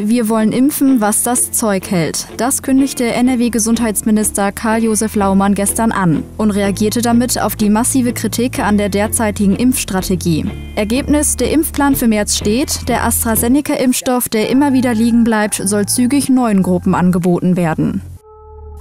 Wir wollen impfen, was das Zeug hält. Das kündigte NRW-Gesundheitsminister Karl-Josef Laumann gestern an und reagierte damit auf die massive Kritik an der derzeitigen Impfstrategie. Ergebnis: Der Impfplan für März steht, der AstraZeneca-Impfstoff, der immer wieder liegen bleibt, soll zügig neuen Gruppen angeboten werden.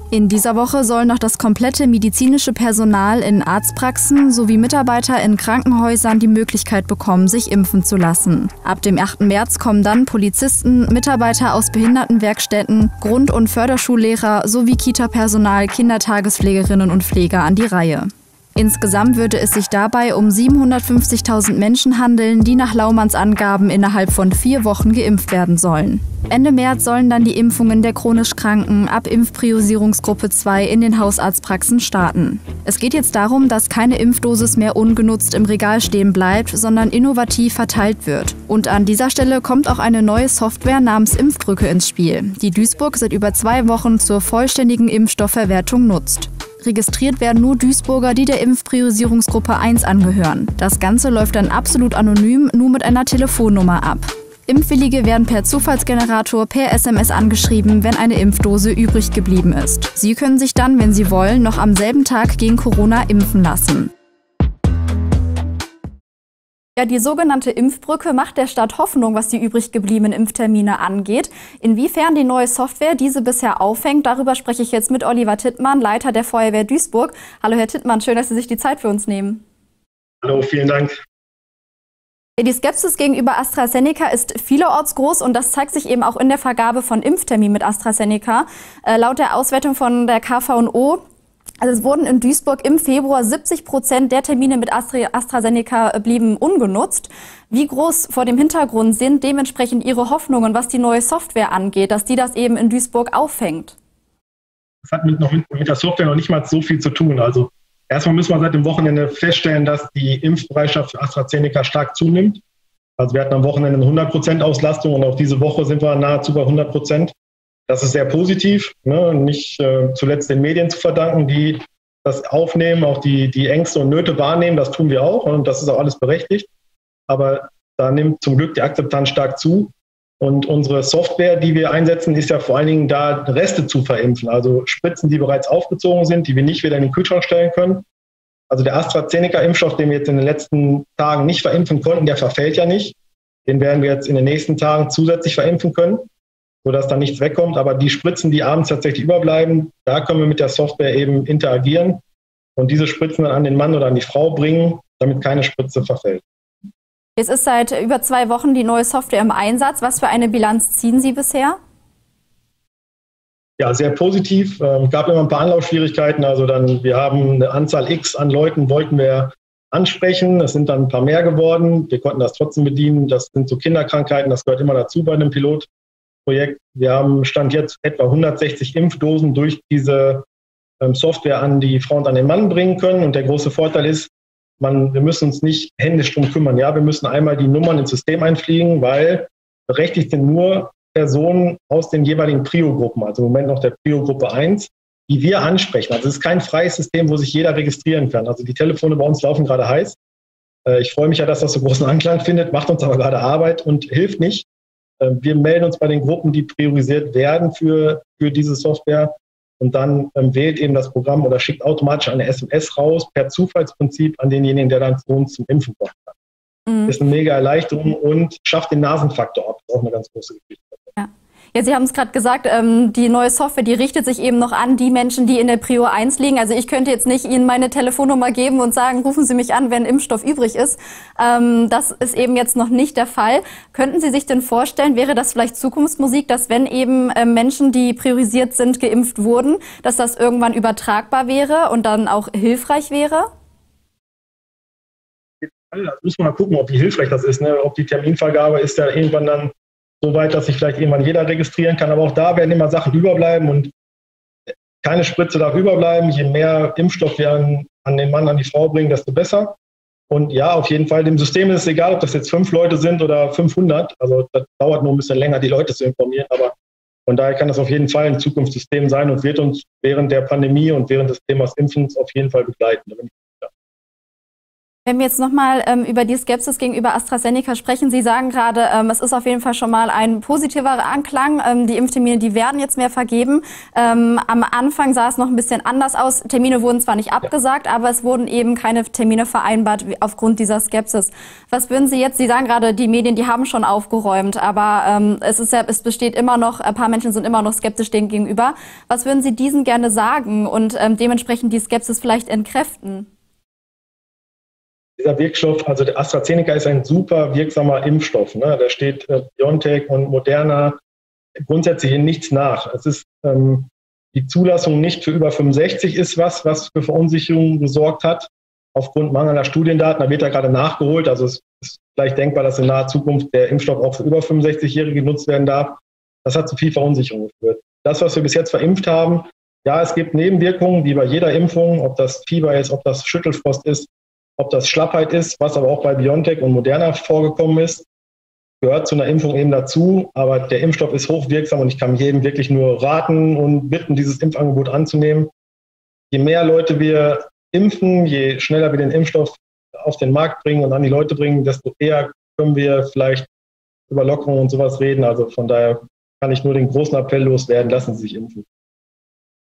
In dieser Woche soll noch das komplette medizinische Personal in Arztpraxen sowie Mitarbeiter in Krankenhäusern die Möglichkeit bekommen, sich impfen zu lassen. Ab dem 8. März kommen dann Polizisten, Mitarbeiter aus Behindertenwerkstätten, Grund- und Förderschullehrer sowie Kita-Personal, Kindertagespflegerinnen und Pfleger an die Reihe. Insgesamt würde es sich dabei um 750.000 Menschen handeln, die nach Laumanns Angaben innerhalb von 4 Wochen geimpft werden sollen. Ende März sollen dann die Impfungen der chronisch Kranken ab Impfpriorisierungsgruppe 2 in den Hausarztpraxen starten. Es geht jetzt darum, dass keine Impfdosis mehr ungenutzt im Regal stehen bleibt, sondern innovativ verteilt wird. Und an dieser Stelle kommt auch eine neue Software namens Impfbrücke ins Spiel, die Duisburg seit über 2 Wochen zur vollständigen Impfstoffverwertung nutzt. Registriert werden nur Duisburger, die der Impfpriorisierungsgruppe 1 angehören. Das Ganze läuft dann absolut anonym, nur mit einer Telefonnummer ab. Impfwillige werden per Zufallsgenerator per SMS angeschrieben, wenn eine Impfdose übrig geblieben ist. Sie können sich dann, wenn sie wollen, noch am selben Tag gegen Corona impfen lassen. Ja, die sogenannte Impfbrücke macht der Stadt Hoffnung, was die übrig gebliebenen Impftermine angeht. Inwiefern die neue Software diese bisher auffängt, darüber spreche ich jetzt mit Oliver Tittmann, Leiter der Feuerwehr Duisburg. Hallo Herr Tittmann, schön, dass Sie sich die Zeit für uns nehmen. Hallo, vielen Dank. Die Skepsis gegenüber AstraZeneca ist vielerorts groß und das zeigt sich eben auch in der Vergabe von Impfterminen mit AstraZeneca. Laut der Auswertung von der KVO, also es wurden in Duisburg im Februar 70% der Termine mit AstraZeneca blieben ungenutzt. Wie groß vor dem Hintergrund sind dementsprechend Ihre Hoffnungen, was die neue Software angeht, dass die das eben in Duisburg auffängt? Das hat mit der Software noch nicht mal so viel zu tun. Also erstmal müssen wir seit dem Wochenende feststellen, dass die Impfbereitschaft für AstraZeneca stark zunimmt. Also wir hatten am Wochenende eine 100% Auslastung und auch diese Woche sind wir nahezu bei 100%. Das ist sehr positiv, ne? Nicht zuletzt den Medien zu verdanken, die das aufnehmen, auch die Ängste und Nöte wahrnehmen. Das tun wir auch und das ist auch alles berechtigt. Aber da nimmt zum Glück die Akzeptanz stark zu. Und unsere Software, die wir einsetzen, ist ja vor allen Dingen da, Reste zu verimpfen. Also Spritzen, die bereits aufgezogen sind, die wir nicht wieder in den Kühlschrank stellen können. Also der AstraZeneca-Impfstoff, den wir jetzt in den letzten Tagen nicht verimpfen konnten, der verfällt ja nicht. Den werden wir jetzt in den nächsten Tagen zusätzlich verimpfen können, sodass da nichts wegkommt. Aber die Spritzen, die abends tatsächlich überbleiben, da können wir mit der Software eben interagieren und diese Spritzen dann an den Mann oder an die Frau bringen, damit keine Spritze verfällt. Jetzt ist seit über 2 Wochen die neue Software im Einsatz. Was für eine Bilanz ziehen Sie bisher? Ja, sehr positiv. Es gab immer ein paar Anlaufschwierigkeiten. Also wir haben eine Anzahl X an Leuten, wollten wir ansprechen. Es sind dann ein paar mehr geworden. Wir konnten das trotzdem bedienen. Das sind so Kinderkrankheiten, das gehört immer dazu bei einem Pilotprojekt. Wir haben Stand jetzt etwa 160 Impfdosen durch diese Software an die Frau und an den Mann bringen können. Und der große Vorteil ist, wir müssen uns nicht händisch drum kümmern. Ja, wir müssen einmal die Nummern ins System einfliegen, weil berechtigt sind nur Personen aus den jeweiligen Prio-Gruppen, also im Moment noch der Prio-Gruppe 1, die wir ansprechen. Also es ist kein freies System, wo sich jeder registrieren kann. Also die Telefone bei uns laufen gerade heiß. Ich freue mich ja, dass das so großen Anklang findet, macht uns aber gerade Arbeit und hilft nicht. Wir melden uns bei den Gruppen, die priorisiert werden für diese Software und dann wählt eben das Programm oder schickt automatisch eine SMS raus per Zufallsprinzip an denjenigen, der dann zu uns zum Impfen kommt. Mhm. Das ist eine mega Erleichterung und schafft den Nasenfaktor ab. Das ist auch eine ganz große Geschichte. Ja. Ja, Sie haben es gerade gesagt, die neue Software, die richtet sich eben noch an die Menschen, die in der Prio 1 liegen. Also ich könnte jetzt nicht Ihnen meine Telefonnummer geben und sagen, rufen Sie mich an, wenn Impfstoff übrig ist. Das ist eben jetzt noch nicht der Fall. Könnten Sie sich denn vorstellen, wäre das vielleicht Zukunftsmusik, dass wenn eben Menschen, die priorisiert sind, geimpft wurden, dass das irgendwann übertragbar wäre und dann auch hilfreich wäre? Da müssen wir mal gucken, ob wie hilfreich das ist, ne? Ob die Terminvergabe ist ja irgendwann dann soweit, dass sich vielleicht irgendwann jeder registrieren kann. Aber auch da werden immer Sachen überbleiben und keine Spritze darf überbleiben. Je mehr Impfstoff wir an den Mann, an die Frau bringen, desto besser. Und ja, auf jeden Fall, dem System ist es egal, ob das jetzt 5 Leute sind oder 500. Also das dauert nur ein bisschen länger, die Leute zu informieren. Aber von daher kann das auf jeden Fall ein Zukunftssystem sein und wird uns während der Pandemie und während des Themas Impfens auf jeden Fall begleiten. Wenn wir jetzt nochmal über die Skepsis gegenüber AstraZeneca sprechen, Sie sagen gerade, es ist auf jeden Fall schon mal ein positiverer Anklang. Die Impftermine, die werden jetzt mehr vergeben. Am Anfang sah es noch ein bisschen anders aus. Termine wurden zwar nicht abgesagt, aber es wurden eben keine Termine vereinbart aufgrund dieser Skepsis. Was würden Sie jetzt, Sie sagen gerade, die Medien, die haben schon aufgeräumt, aber es besteht immer noch, ein paar Menschen sind immer noch skeptisch denen gegenüber. Was würden Sie diesen gerne sagen und dementsprechend die Skepsis vielleicht entkräften? Dieser Wirkstoff, also der AstraZeneca ist ein super wirksamer Impfstoff. Ne? Da steht BioNTech und Moderna grundsätzlich in nichts nach. Es ist die Zulassung nicht für über 65 ist was für Verunsicherungen gesorgt hat. Aufgrund mangelnder Studiendaten, da wird ja gerade nachgeholt. Also es ist vielleicht denkbar, dass in naher Zukunft der Impfstoff auch für über 65-Jährige genutzt werden darf. Das hat zu viel Verunsicherung geführt. Das, was wir bis jetzt verimpft haben, ja, es gibt Nebenwirkungen, wie bei jeder Impfung, ob das Fieber ist, ob das Schüttelfrost ist, ob das Schlappheit ist, was aber auch bei BioNTech und Moderna vorgekommen ist, gehört zu einer Impfung eben dazu. Aber der Impfstoff ist hochwirksam und ich kann jedem wirklich nur raten und bitten, dieses Impfangebot anzunehmen. Je mehr Leute wir impfen, je schneller wir den Impfstoff auf den Markt bringen und an die Leute bringen, desto eher können wir vielleicht über Lockerungen und sowas reden. Also von daher kann ich nur den großen Appell loswerden, lassen Sie sich impfen.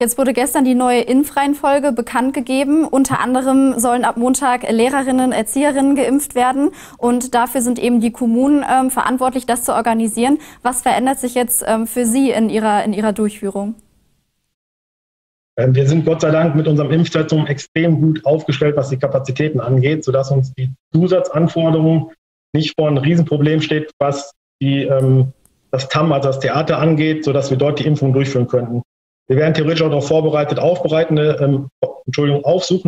Jetzt wurde gestern die neue Impfreihenfolge bekannt gegeben. Unter anderem sollen ab Montag Lehrerinnen, Erzieherinnen geimpft werden. Und dafür sind eben die Kommunen verantwortlich, das zu organisieren. Was verändert sich jetzt für Sie in Ihrer Durchführung? Wir sind Gott sei Dank mit unserem Impfzentrum extrem gut aufgestellt, was die Kapazitäten angeht, sodass uns die Zusatzanforderung nicht vor einem Riesenproblem steht, was das TAM, also das Theater angeht, sodass wir dort die Impfung durchführen könnten. Wir werden theoretisch auch noch vorbereitet, aufsuchende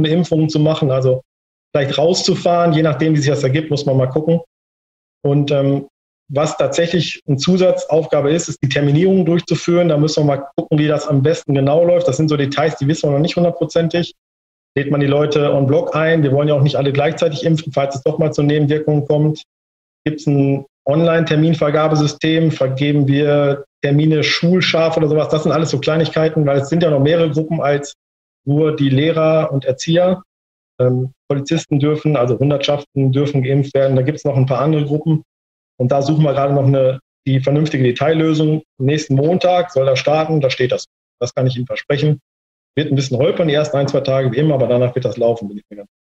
Impfungen zu machen, also vielleicht rauszufahren, je nachdem, wie sich das ergibt, muss man mal gucken. Und was tatsächlich eine Zusatzaufgabe ist, ist die Terminierung durchzuführen. Da müssen wir mal gucken, wie das am besten genau läuft. Das sind so Details, die wissen wir noch nicht hundertprozentig. Lädt man die Leute en bloc ein? Wir wollen ja auch nicht alle gleichzeitig impfen, falls es doch mal zu Nebenwirkungen kommt. Gibt es ein Online-Terminvergabesystem? Vergeben wir Termine schulscharf oder sowas, das sind alles so Kleinigkeiten, weil es sind ja noch mehrere Gruppen als nur die Lehrer und Erzieher. Polizisten dürfen, also Hundertschaften dürfen geimpft werden. Da gibt es noch ein paar andere Gruppen. Und da suchen wir gerade noch die vernünftige Detaillösung. Nächsten Montag soll das starten, da steht das. Das kann ich Ihnen versprechen. Wird ein bisschen holpern, die ersten 1-2 Tage wie immer, aber danach wird das laufen, bin ich mir ganz sicher.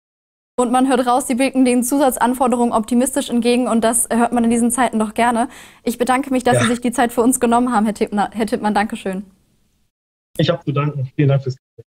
Und man hört raus, Sie blicken den Zusatzanforderungen optimistisch entgegen und das hört man in diesen Zeiten doch gerne. Ich bedanke mich, dass Sie sich die Zeit für uns genommen haben, Herr Tittmann. Dankeschön. Ich habe zu danken. Vielen Dank fürs Gespräch.